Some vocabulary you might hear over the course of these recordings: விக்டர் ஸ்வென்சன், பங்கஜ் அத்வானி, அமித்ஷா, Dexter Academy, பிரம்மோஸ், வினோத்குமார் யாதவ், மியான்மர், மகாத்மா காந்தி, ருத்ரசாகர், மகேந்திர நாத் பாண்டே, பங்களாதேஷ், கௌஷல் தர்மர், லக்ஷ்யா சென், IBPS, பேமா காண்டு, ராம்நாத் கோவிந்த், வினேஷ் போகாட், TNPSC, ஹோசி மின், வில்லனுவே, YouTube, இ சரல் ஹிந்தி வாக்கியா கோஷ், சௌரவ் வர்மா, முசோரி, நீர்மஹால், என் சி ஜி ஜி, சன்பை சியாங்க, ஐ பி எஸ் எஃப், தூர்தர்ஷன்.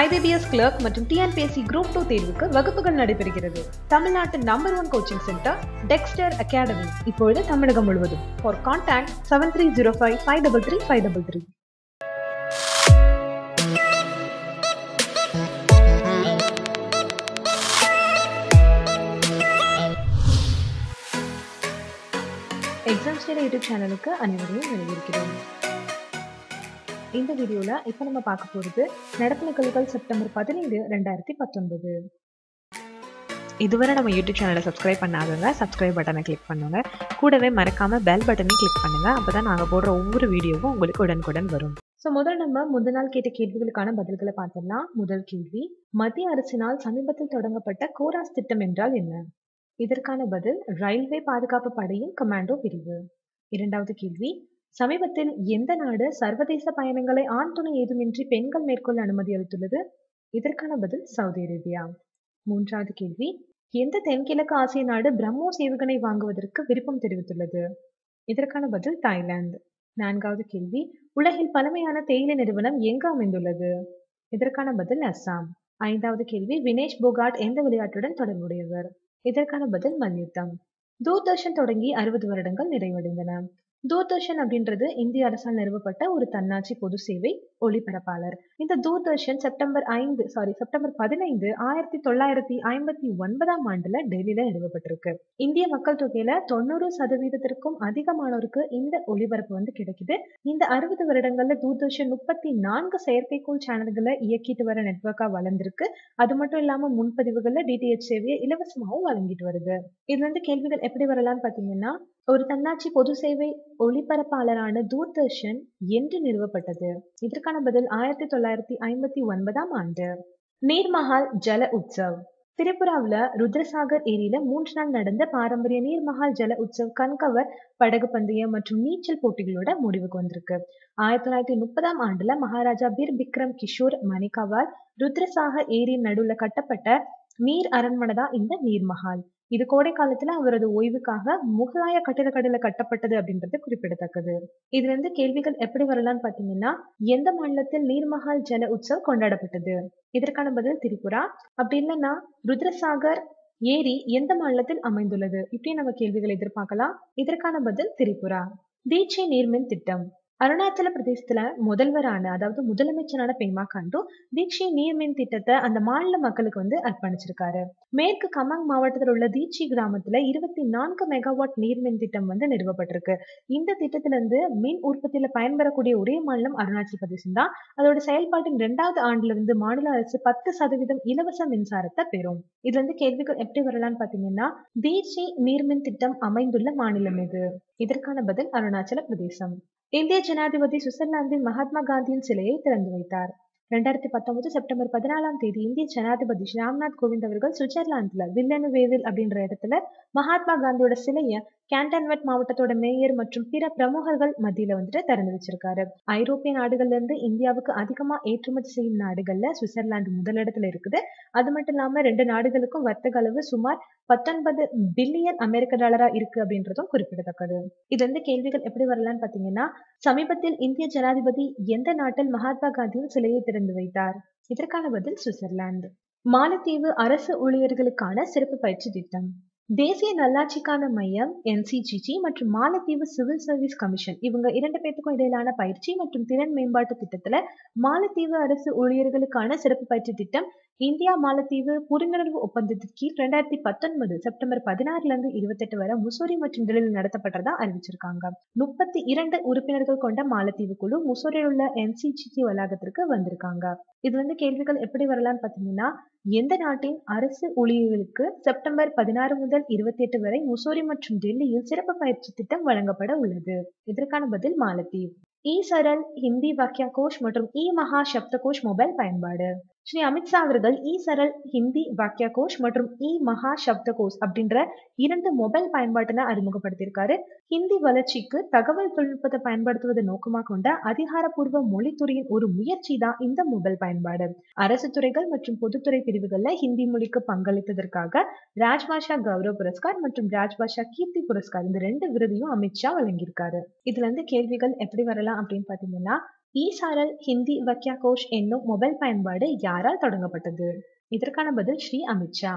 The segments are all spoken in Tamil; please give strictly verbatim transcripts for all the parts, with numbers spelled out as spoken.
I B P S clerk மற்றும் T N P S C group two தேர்வுக்கு வகுப்புகள் நடைபெறுகிறது. தமிழ்நாட்டின் number one coaching centre Dexter Academy இப்பொழுது தமிழகம் முழுவதும். For contact seven three zero five five three three five three three. Exams Day YouTube channel ku anivariya veligirukkirom. இந்த வீடியோல இப்ப நம்ம பார்க்க போறது நடப்பு நிகழ்வுகள் செப்டம்பர் பதினைந்து இரண்டாயிரத்து பத்தொன்பது. இதுவரை நம்ம YouTube சேனலை சப்ஸ்கிரைப் பண்ணாதவங்க சப்ஸ்கிரைப் பட்டனை கிளிக் பண்ணுங்க. கூடவே மறக்காம பெல் பட்டனை கிளிக் பண்ணுங்க. அப்பதான் நாங்க போடுற ஒவ்வொரு வீடியோவும் உங்களுக்கு உடனுக்குடன் வரும். சோ முதல்ல நம்ம முதல் நாள் கேட்ட கேள்விகளுக்கான பதில்களை பார்த்திடலாம். முதல் கேள்வி, மத்திய அரசினால் சமீபத்தில் தொடங்கப்பட்ட கோராஸ் திட்டம் என்றால் என்ன? இதற்கான பதில் ரயில்வே பாதுகாப்பு படையின் கமாண்டோ பிரிவு. இரண்டாவது கேள்வி, சமீபத்தில் எந்த நாடு சர்வதேச பயணங்களை ஆண் துணை ஏதுமின்றி பெண்கள் மேற்கொள்ள அனுமதி அளித்துள்ளது? இதற்கான பதில் சவுதி அரேபியா. மூன்றாவது கேள்வி, எந்த தென்கிழக்கு ஆசிய நாடு பிரம்மோஸ் ஏவுகணை வாங்குவதற்கு விருப்பம் தெரிவித்துள்ளது? இதற்கான பதில் தாய்லாந்து. நான்காவது கேள்வி, உலகில் பழமையான தேயிலை நிறுவனம் எங்கு அமைந்துள்ளது? இதற்கான பதில் அஸ்ஸாம். ஐந்தாவது கேள்வி, வினேஷ் போகாட் எந்த விளையாட்டுடன் தொடர்புடையவர்? இதற்கான பதில் மல்யுத்தம். தூர்தர்ஷன் தொடங்கி அறுபது வருடங்கள் நிறைவடைந்தன. தூர்தர்ஷன் அப்படின்றது இந்திய அரசால் நிறுவப்பட்ட ஒரு தன்னாட்சி பொது சேவை ஒளிபரப்பாளர். இந்த தூர்தர்ஷன் செப்டம்பர் ஐந்து சாரி செப்டம்பர் பதினைந்து ஆயிரத்தி தொள்ளாயிரத்தி ஐம்பத்தி ஒன்பதாம் ஆண்டுல டெல்லியில நிறுவப்பட்டிருக்கு. இந்திய மக்கள் தொகையில தொண்ணூறு சதவீதத்திற்கும் அதிகமானோருக்கு இந்த ஒளிபரப்பு வந்து கிடைக்குது. இந்த அறுபது வருடங்கள்ல தூர்தர்ஷன் முப்பத்தி நான்கு செயற்கைக்கோள் சேனல்களை இயக்கிட்டு வர நெட்வொர்க்கா வளர்ந்திருக்கு. அது மட்டும் இல்லாம முன்பதிவுகள்ல டிடிஹெச் சேவையை இலவசமாகவும் வழங்கிட்டு வருது. இதுல இருந்து கேள்விகள் எப்படி வரலாம்னு பாத்தீங்கன்னா, ஒரு தன்னாட்சி பொது சேவை ஒளிபரப்பாளரான தூர்தர்ஷன் என்று நிறுவப்பட்டது? இதற்கான பதில் ஆயிரத்தி தொள்ளாயிரத்தி ஐம்பத்தி ஒன்பதாம் ஆண்டு. நீர்மஹால் ஜல உற்சவ். திரிபுராவில் ருத்ரசாகர் ஏரியில மூன்று நாள் நடந்த பாரம்பரிய நீர்மஹால் ஜல உற்சவ் கண்கவர் படகு பந்தயம் மற்றும் நீச்சல் போட்டிகளோட முடிவுக்கு வந்திருக்கு. ஆயிரத்தி தொள்ளாயிரத்தி முப்பதாம் ஆண்டுல மகாராஜா பீர் பிக்ரம் கிஷோர் மணிக்காவால் ருத்ரசாகர் ஏரியின் நடுவுல கட்டப்பட்ட நீர் அரண்மனை தான் இந்த நீர்மஹால். இது கோடை காலத்துல அவரது ஓய்வுக்காக முகலாய கட்டிடக்கடல கட்டப்பட்டது அப்படின்றது குறிப்பிடத்தக்கது. இதுல இருந்து கேள்விகள் எப்படி வரலாம்னு பாத்தீங்கன்னா, எந்த மாநிலத்தில் நீர்மஹால் ஜல உற்சவ் கொண்டாடப்பட்டது? இதற்கான பதில் திரிபுரா. அப்படி இல்லைன்னா ருத்ரசாகர் ஏரி எந்த மாநிலத்தில் அமைந்துள்ளது? இப்படி நம்ம கேள்விகளை எதிர்பார்க்கலாம். இதற்கான பதில் திரிபுரா. தீட்சை நீர்மின் திட்டம். அருணாச்சல பிரதேசத்துல முதல்வரான அதாவது முதலமைச்சரான பேமா காண்டு தீட்சை நீர்மின் திட்டத்தை அந்த மாநில மக்களுக்கு வந்து அர்ப்பணிச்சிருக்காரு. மேற்கு கமாங் மாவட்டத்தில் உள்ள தீட்சி கிராமத்துல இருபத்தி நான்கு மெகாவாட் நீர்மின் திட்டம் வந்து நிறுவப்பட்டிருக்கு. இந்த திட்டத்துல இருந்து மின் உற்பத்தியில பயன்பெறக்கூடிய ஒரே மாநிலம் அருணாச்சல பிரதேசம் தான். அதோட செயல்பாட்டின் இரண்டாவது ஆண்டுல இருந்து மாநில அரசு பத்து சதவீதம் இலவச மின்சாரத்தை பெறும். இதுல இருந்து கேள்விகள் எப்படி வரலாம்னு பாத்தீங்கன்னா, தீட்சை நீர்மின் திட்டம் அமைந்துள்ள மாநிலம் எது? இதற்கான பதில் அருணாச்சல பிரதேசம். இந்திய ஜனாதிபதி சுவிட்சர்லாந்தின் மகாத்மா காந்தியின் சிலையை திறந்து வைத்தார். இரண்டாயிரத்தி பத்தொன்பது செப்டம்பர் பதினாலாம் தேதி இந்திய ஜனாதிபதி ராம்நாத் கோவிந்த் அவர்கள் சுவிட்சர்லாந்துல வில்லனுவேவில் அப்படின்ற இடத்துல மகாத்மா காந்தியோட சிலையை கேன்டன்மெண்ட் மாவட்டத்தோட மேயர் மற்றும் பிற பிரமுகர்கள் மத்தியில வந்துட்டு திறந்து வச்சிருக்காரு. ஐரோப்பிய நாடுகள்ல இருந்து இந்தியாவுக்கு அதிகமா ஏற்றுமதி செய்யும் நாடுகள்ல சுவிட்சர்லாந்து முதலிடத்துல இருக்குது. அது மட்டும் இல்லாம ரெண்டு நாடுகளுக்கும் வர்த்தக அளவு சுமார் பத்தொன்பது பில்லியன் அமெரிக்க டாலரா இருக்கு அப்படின்றதும் குறிப்பிடத்தக்கது. இதுல இருந்து கேள்விகள் எப்படி வரலாம்னு பாத்தீங்கன்னா, சமீபத்தில் இந்திய ஜனாதிபதி எந்த நாட்டில் மகாத்மா காந்தியின் சிலையை திறந்து வைத்தார்? இதற்கான பதில் சுவிட்சர்லாந்து. மாலத்தீவு அரசு ஊழியர்களுக்கான சிறப்பு பயிற்சி திட்டம். தேசிய நல்லாட்சிக்கான மையம் என் சி ஜி ஜி மற்றும் மாலத்தீவு சிவில் சர்வீஸ் கமிஷன் இவங்க இரண்டு பேருக்கும் இடையிலான பயிற்சி மற்றும் திறன் மேம்பாட்டு திட்டத்துல மாலத்தீவு அரசு ஊழியர்களுக்கான சிறப்பு பயிற்சி திட்டம் இந்தியா மாலத்தீவு புரிந்துணர்வு ஒப்பந்தத்தின் கீழ் இரண்டாயிரத்தி பத்தொன்பது செப்டம்பர் பதினாறுல இருந்து இருபத்தி எட்டு வரை முசோரி மற்றும் டெல்லியில் நடத்தப்பட்டதா அறிவிச்சிருக்காங்க. முப்பத்தி இரண்டு உறுப்பினர்கள் கொண்ட மாலத்தீவு குழு முசோரியில் உள்ள என் சி ஜி ஜி வளாகத்திற்கு வந்திருக்காங்க. இது வந்து கேள்விகள் எப்படி வரலாம்னு பாத்தீங்கன்னா, எந்த நாட்டின் அரசு ஊழியர்களுக்கு செப்டம்பர் பதினாறு முதல் இருபத்தி எட்டு வரை முசோரி மற்றும் டெல்லியில் சிறப்பு பயிற்சி திட்டம் வழங்கப்பட உள்ளது? இதற்கான பதில் மாலத்தீவு. இ சரல் ஹிந்தி வாக்கியா கோஷ் மற்றும் இ மகா சப்த கோஷ் மொபைல் பயன்பாடு. ஸ்ரீ அமித்ஷா அவர்கள் இ சரல் ஹிந்தி வாக்கியா கோஷ் மற்றும் இ மகா சப்த கோஷ் அப்படின்ற இரண்டு மொபைல் பயன்பாட்டினை அறிமுகப்படுத்தியிருக்காரு. ஹிந்தி வளர்ச்சிக்கு தகவல் தொழில்நுட்பத்தை பயன்படுத்துவதை நோக்கமாக கொண்ட அதிகாரப்பூர்வ மொழித்துறையின் ஒரு முயற்சி தான் இந்த மொபைல் பயன்பாடு. அரசு துறைகள் மற்றும் பொதுத்துறை பிரிவுகள்ல ஹிந்தி மொழிக்கு பங்களித்ததற்காக ராஜ்பாஷா கௌரவ புரஸ்கார் மற்றும் ராஜ்பாஷா கீர்த்தி புரஸ்கார் இந்த ரெண்டு விருதையும் அமித்ஷா வழங்கியிருக்காரு. இதுல இருந்து கேள்விகள் எப்படி வரலாம் அப்படின்னு பாத்தீங்கன்னா, E S R L Hindi Vakyakosh ennum mobile பயன்பாடு யாரால் தொடங்கப்பட்டது? இதற்கான பதில் ஸ்ரீ அமித்ஷா.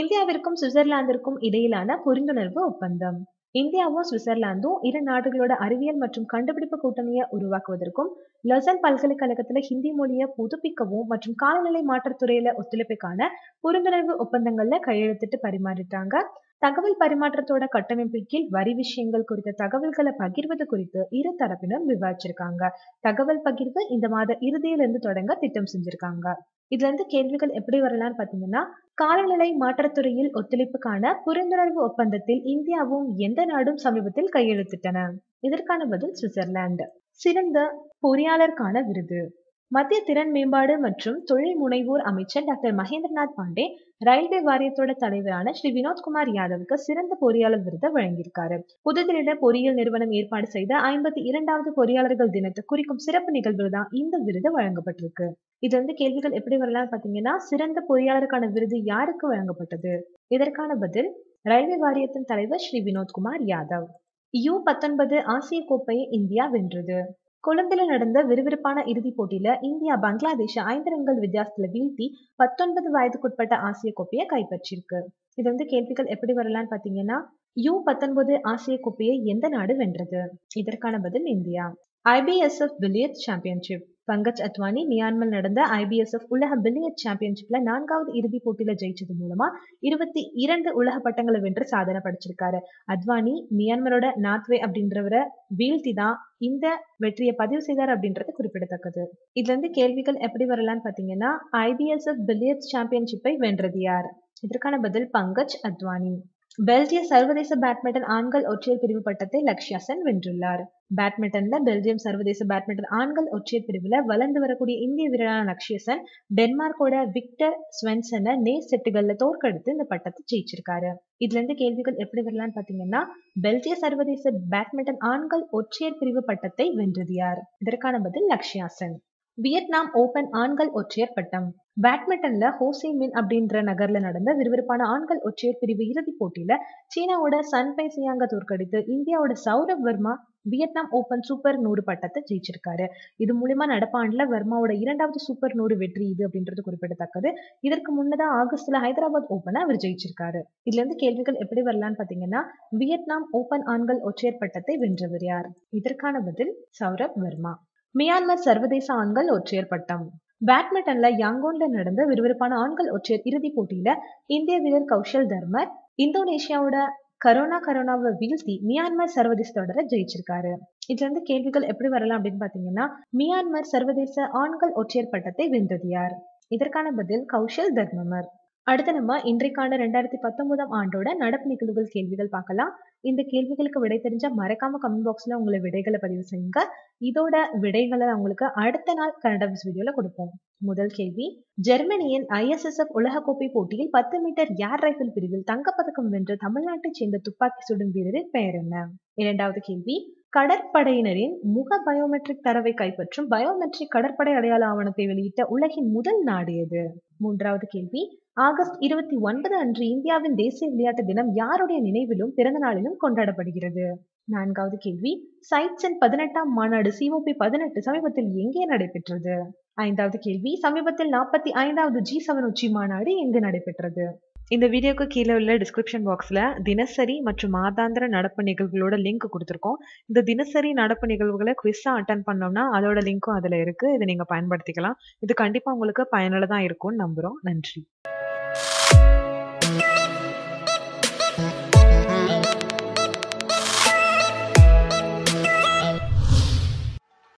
இந்தியாவிற்கும் சுவிட்சர்லாந்திற்கும் இடையிலான புரிந்துணர்வு ஒப்பந்தம். இந்தியாவும் சுவிட்சர்லாந்தும் இரு நாடுகளோட அறிவியல் மற்றும் கண்டுபிடிப்பு கூட்டணியை உருவாக்குவதற்கும் லசன் பல்கலைக்கழகத்துல ஹிந்தி மொழியை புதுப்பிக்கவும் மற்றும் காலநிலை மாற்றத்துறையில ஒத்துழைப்புக்கான புரிந்துணர்வு ஒப்பந்தங்கள்ல கையெழுத்திட்டு பரிமாறிட்டாங்க. தகவல் பரிமாற்றத்தோட கட்டமைப்பின் கீழ் வரி விஷயங்கள் குறித்த தகவல்களை பகிர்வது குறித்து இரு தரப்பினரும் விவாதிச்சிருக்காங்க. தகவல் பகிர்வு இந்த மாத இறுதியிலிருந்து தொடங்க திட்டம் செஞ்சிருக்காங்க. இதுல இருந்து கேள்விகள் எப்படி வரலாம்னு பாத்தீங்கன்னா, காலநிலை மாற்றத்துறையில் ஒத்துழைப்புக்கான புரிந்துணர்வு ஒப்பந்தத்தில் இந்தியாவும் எந்த நாடும் சமீபத்தில் கையெழுத்திட்டன? இதற்கான பதில் சுவிட்சர்லாந்து. சிறந்த பொறியாளருக்கான விருது மத்திய திறன் மேம்பாடு மற்றும் தொழில் முனைவோர் அமைச்சர் டாக்டர் மகேந்திர நாத் பாண்டே ரயில்வே வாரியத்தோட தலைவரான ஸ்ரீ வினோத்குமார் யாதவுக்கு சிறந்த பொறியாளர் விருதை வழங்கியிருக்காரு. புதுதில்லியில பொறியியல் நிறுவனம் ஏற்பாடு செய்த ஐம்பத்தி இரண்டாவது பொறியாளர்கள் தினத்தை குறிக்கும் சிறப்பு நிகழ்வு தான் இந்த விருது வழங்கப்பட்டிருக்கு. இது வந்து கேள்விகள் எப்படி வரலாம் பாத்தீங்கன்னா, சிறந்த பொறியாளருக்கான விருது யாருக்கு வழங்கப்பட்டது? இதற்கான பதில் ரயில்வே வாரியத்தின் தலைவர் ஸ்ரீ வினோத்குமார் யாதவ். யூ பத்தொன்பது ஆசிய கோப்பையை இந்தியா வென்றது. கொழும்பில் நடந்த விறுவிறுப்பான இறுதிப் போட்டியில இந்தியா பங்களாதேஷை ஐந்து ரன்கள் வித்தியாசத்துல வீழ்த்தி பத்தொன்பது வயதுக்குட்பட்ட ஆசிய கோப்பையை கைப்பற்றிருக்கு. இது வந்து கேள்விகள் எப்படி வரலாம்னு பாத்தீங்கன்னா, யூ பத்தொன்பது ஆசிய கோப்பையை எந்த நாடு வென்றது? இதற்கான பதில் India. ஐ பி எஸ் எஃப் billiards championship பங்கஜ் அத்வானி மியான்மர் நடந்த ஐ பி எஸ் எஃப் உலக பில்லியர்ட் சாம்பியன்ஷிப்ல நான்காவது இறுதி போட்டியில ஜெயிச்சது மூலமா இருபத்தி இரண்டு உலக பட்டங்களை வென்று சாதனை படைச்சிருக்காரு. அத்வானி மியான்மரோட நாத்வே அப்படின்றவரை வீழ்த்தி தான் இந்த வெற்றியை பதிவு செய்தார் அப்படின்றது குறிப்பிடத்தக்கது. இதுல இருந்து கேள்விகள் எப்படி வரலாம்னு பாத்தீங்கன்னா, ஐ பி எஸ் எஃப் billiards சாம்பியன்ஷிப்பை வென்றது யார்? இதற்கான பதில் பங்கஜ் அத்வானி. பெல்ஜிய சர்வதேச பேட்மிண்டன் ஆண்கள் ஒற்றையர் பிரிவு பட்டத்தை லக்ஷ்யா சென் வென்றுள்ளார். பேட்மிண்டன்ல பெல்ஜியம் சர்வதேச பேட்மிண்டன் ஆண்கள் ஒற்றையர் பிரிவுல வளர்ந்து வரக்கூடிய இந்திய வீரரான லக்ஷ்யா சென் டென்மார்க்கோட விக்டர் ஸ்வென்சனை நேர் செட்டுகள்ல தோற்கடித்து இந்த பட்டத்தை ஜெயிச்சிருக்காரு. இதுல இருந்து கேள்விகள் எப்படி வரலாம்னு பாத்தீங்கன்னா, பெல்ஜிய சர்வதேச பேட்மிண்டன் ஆண்கள் ஒற்றையர் பிரிவு பட்டத்தை வென்றது யார்? இதற்கான பதில் லக்ஷ்யா சென். வியட்நாம் ஓபன் ஆண்கள் ஒற்றையர் பட்டம் பேட்மிண்டன்ல ஹோசி மின் அப்படின்ற நகர்ல நடந்த விறுவிறுப்பான ஆண்கள் ஒற்றையர் பிரிவு இறுதிப் போட்டியில சீனாவோட சன்பை சியாங்க தோற்கடித்து இந்தியாவோட சௌரவ் வர்மா Vietnam open super நூறு பட்டத்தை ஜெயிச்சிருக்காரு. இது மூலியமா நடப்பாண்டுல வர்மாவோட இரண்டாவது சூப்பர் நூறு வெற்றி இது அப்படின்றது குறிப்பிடத்தக்கது. இதற்கு முன்னதா ஆகஸ்ட்ல ஹைதராபாத் ஓபனை அவர் ஜெயிச்சிருக்காரு. இதுல இருந்து கேள்விகள் எப்படி வரலாம்னு பாத்தீங்கன்னா, வியட்நாம் ஓபன் ஆண்கள் ஒற்றையர் பட்டத்தை வென்றவர் யார்? இதற்கான பதில் சௌரவ் வர்மா. மியான்மர் சர்வதேச ஆண்கள் ஒற்றையர் பட்டம் பேட்மிண்டன்ல யாங்கோன்ல நடந்த விறுவிறுப்பான ஆண்கள் ஒற்றையர் இறுதிப் போட்டியில இந்திய வீரர் கௌஷல் தர்மர் இந்தோனேஷியாவோட கரோனா கரோனாவை வீழ்த்தி மியான்மர் சர்வதேச தொடரை ஜெயிச்சிருக்காரு. இதுல இருந்து கேள்விகள் எப்படி வரலாம் அப்படின்னு பாத்தீங்கன்னா, மியான்மர் சர்வதேச ஆண்கள் ஒற்றையர் பட்டத்தை வென்றது யார்? இதற்கான பதில் கௌஷல் தர்மர். அடுத்த நம்ம இன்றைக்கான ரெண்டாயிரத்தி பத்தொன்பதாம் ஆண்டோட நடப்பு நிகழ்வுகள் கேள்விகள் பார்க்கலாம். இந்த கேள்விகளுக்கு விடை தெரிஞ்சா மறக்காம கமெண்ட் பாக்ஸ்ல உங்களை விடைகளை பதிவு செய்யுங்க. இதோட விடைகளை உங்களுக்கு அடுத்த நாள் கனடா விஸ் வீடியோல கொடுப்போம். முதல் கேள்வி, ஜெர்மனியின் ஐ எஸ் எஸ் எஃப் உலகக்கோப்பை போட்டியில் பத்து மீட்டர் ஏர் ரைபிள் பிரிவில் தங்கப்பதக்கம் வென்ற தமிழ்நாட்டைச் சேர்ந்த துப்பாக்கி சுடும் வீரரின் பெயர் என்ன? இரண்டாவது கேள்வி, கடற்படையினரின் முக பயோமெட்ரிக் தரவை கைப்பற்றும் பயோமெட்ரிக் கடற்படை அடையாள ஆவணத்தை வெளியிட்ட உலகின் முதல் நாடு எது? மூன்றாவது கேள்வி, ஆகஸ்ட் இருபத்தி ஒன்பது அன்று இந்தியாவின் தேசிய விளையாட்டு தினம் யாருடைய நினைவிலும் பிறந்த நாளிலும் கொண்டாடப்படுகிறது? நான்காவது கேள்வி, சைட்சன் பதினெட்டாம் மாநாடு சி ஓ பி பதினெட்டு சமீபத்தில் எங்கே நடைபெற்றது? ஐந்தாவது கேள்வி, சமீபத்தில் நாற்பத்தி ஐந்தாவது ஜி செவன் உச்சி மாநாடு எங்கு நடைபெற்றது? இந்த வீடியோக்கு கீழே உள்ள டிஸ்கிரிப்ஷன் பாக்ஸில் தினசரி மற்றும் மாதாந்திர நடப்பு நிகழ்வுகளோட லிங்க் கொடுத்துருக்கோம். இந்த தினசரி நடப்பு நிகழ்வுகளை குவிஸாக அட்டன் பண்ணோம்னா அதோட லிங்க்கும் அதில் இருக்குது. இதை நீங்கள் பயன்படுத்திக்கலாம். இது கண்டிப்பாக உங்களுக்கு பயனுள்ளதாக இருக்கும்னு நம்புகிறோம். நன்றி.